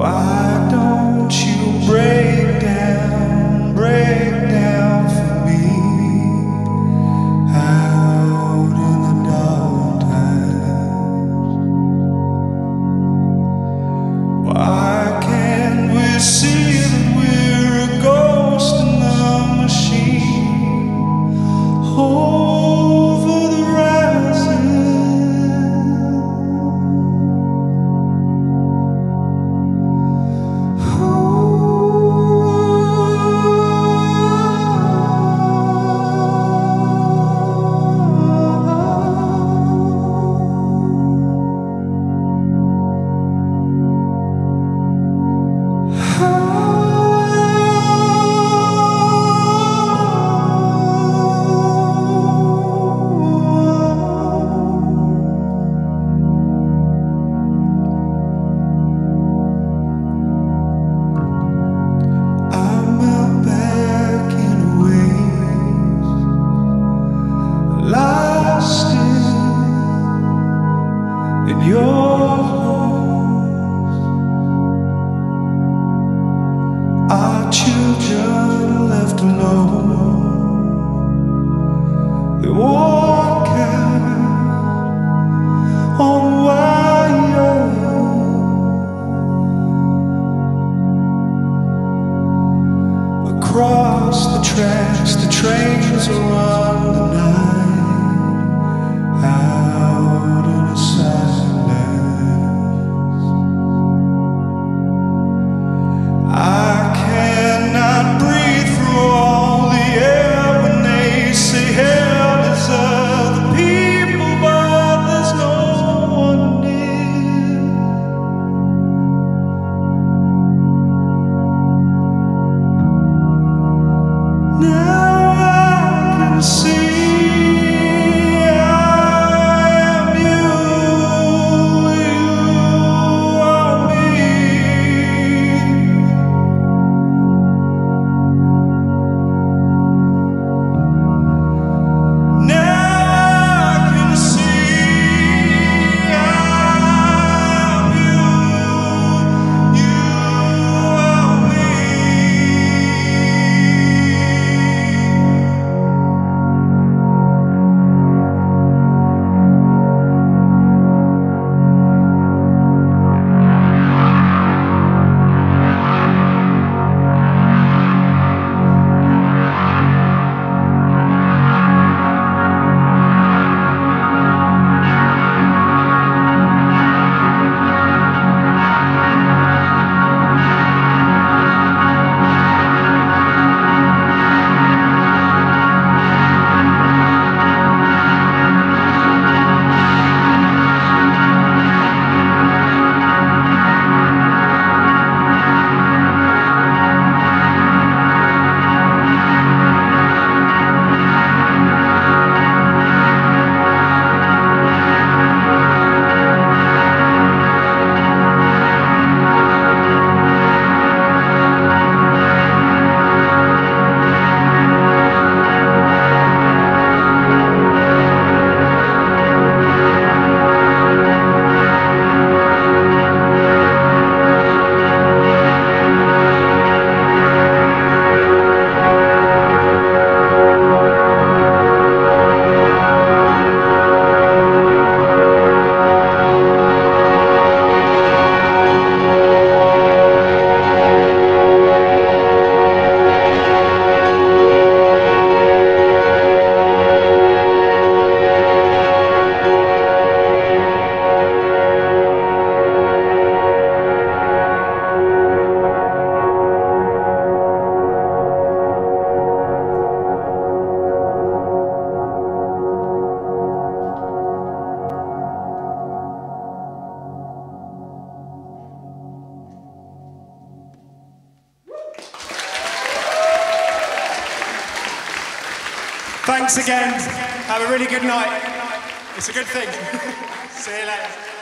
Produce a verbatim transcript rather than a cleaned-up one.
Why don't you break down, break down for me out in the dark times? Why can't we see that we're a ghost in the machine? Oh, your homes, our children left alone, they walk out on wire. Across the tracks, the trains are on the night, out in the sun. Thanks again. Have a really good night. It's a good thing. See you later.